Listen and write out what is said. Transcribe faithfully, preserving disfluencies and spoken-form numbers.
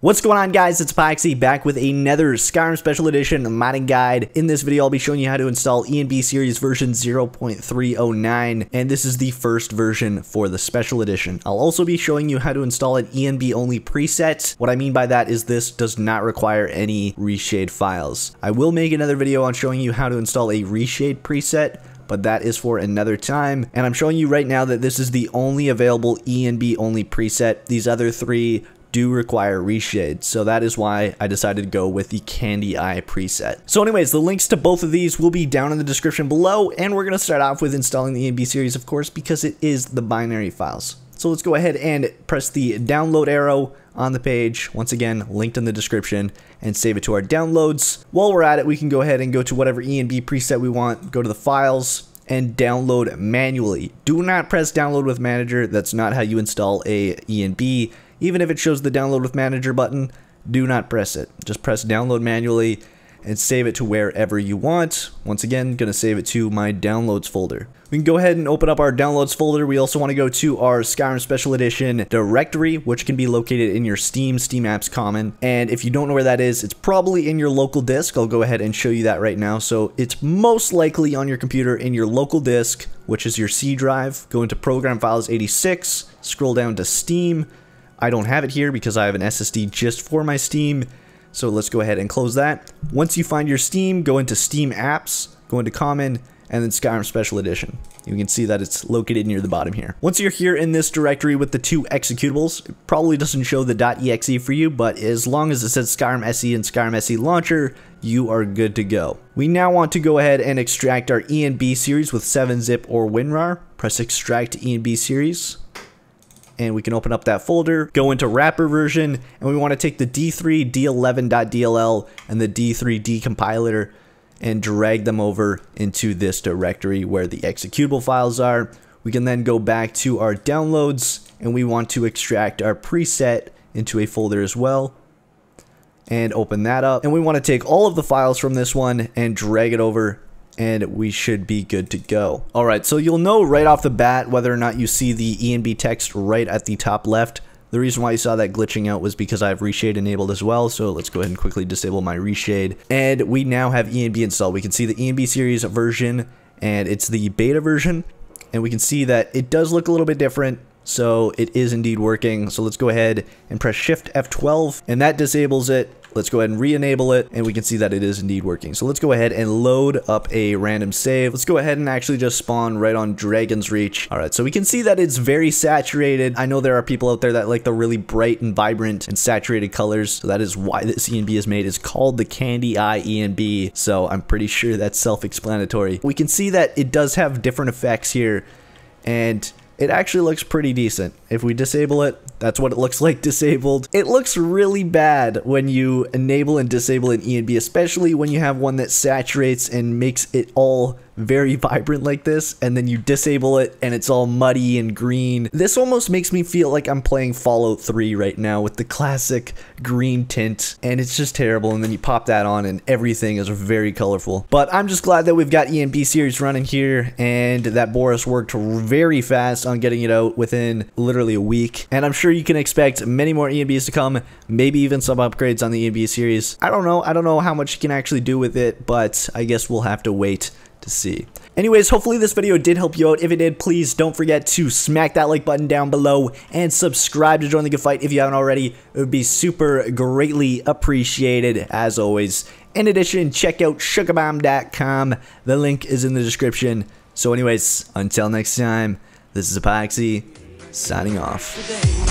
What's going on, guys? It's Apoqsi back with another Skyrim Special Edition modding guide. In this video, I'll be showing you how to install E N B Series version zero point three oh nine, and this is the first version for the Special Edition. I'll also be showing you how to install an E N B only preset. What I mean by that is this does not require any reshade files. I will make another video on showing you how to install a reshade preset, but that is for another time. And I'm showing you right now that this is the only available E N B only preset. These other three do require reshade, so that is why I decided to go with the Candy Eye preset. So anyways, the links to both of these will be down in the description below, and we're gonna start off with installing the E N B series, of course, because it is the binary files. So let's go ahead and press the download arrow on the page, once again linked in the description, and save it to our downloads. While we're at it, we can go ahead and go to whatever E N B preset we want, go to the files, and download manually. Do not press download with manager. That's not how you install a E N B. Even if it shows the download with manager button, do not press it. Just press download manually and save it to wherever you want. Once again, gonna save it to my downloads folder. We can go ahead and open up our downloads folder. We also wanna go to our Skyrim Special Edition directory, which can be located in your Steam, Steam Apps Common. And if you don't know where that is, it's probably in your local disk. I'll go ahead and show you that right now. So it's most likely on your computer in your local disk, which is your C drive. Go into Program Files eighty-six, scroll down to Steam. I don't have it here because I have an S S D just for my Steam. So let's go ahead and close that. Once you find your Steam, go into Steam Apps, go into Common, and then Skyrim Special Edition. You can see that it's located near the bottom here. Once you're here in this directory with the two executables, it probably doesn't show the .exe for you, but as long as it says Skyrim S E and Skyrim S E Launcher, you are good to go. We now want to go ahead and extract our E N B series with seven zip or WinRAR. Press Extract E N B Series, and we can open up that folder, go into wrapper version, and we want to take the D three D eleven dot D L L and the D three D compiler and drag them over into this directory where the executable files are. We can then go back to our downloads, and we want to extract our preset into a folder as well and open that up. And we want to take all of the files from this one and drag it over, and we should be good to go. All right, so you'll know right off the bat whether or not you see the E N B text right at the top left. The reason why you saw that glitching out was because I have reshade enabled as well, so let's go ahead and quickly disable my reshade. And we now have E N B installed. We can see the E N B series version, and it's the beta version, and we can see that it does look a little bit different, so it is indeed working. So let's go ahead and press Shift F twelve, and that disables it. Let's go ahead and re-enable it, and we can see that it is indeed working. So let's go ahead and load up a random save. Let's go ahead and actually just spawn right on Dragon's Reach. All right, so we can see that it's very saturated. I know there are people out there that like the really bright and vibrant and saturated colors. So that is why this E N B is made. It's called the Candy Eye E N B. So I'm pretty sure that's self-explanatory. We can see that it does have different effects here, and it actually looks pretty decent. If we disable it, that's what it looks like disabled. It looks really bad when you enable and disable an E N B, especially when you have one that saturates and makes it all very vibrant like this, and then you disable it and it's all muddy and green. This almost makes me feel like I'm playing Fallout three right now with the classic green tint, and it's just terrible. And then you pop that on and everything is very colorful. But I'm just glad that we've got E N B series running here, and that Boris worked very fast on getting it out within literally a week. And I'm sure you can expect many more E N Bs to come, maybe even some upgrades on the E N B series. I don't know. I don't know how much you can actually do with it, but I guess we'll have to wait to see. Anyways, hopefully this video did help you out. If it did, please don't forget to smack that like button down below and subscribe to join the good fight if you haven't already. It would be super greatly appreciated, as always. In addition, check out sugar bomb dot com. The link is in the description. So anyways, until next time, this is Apoqsi signing off.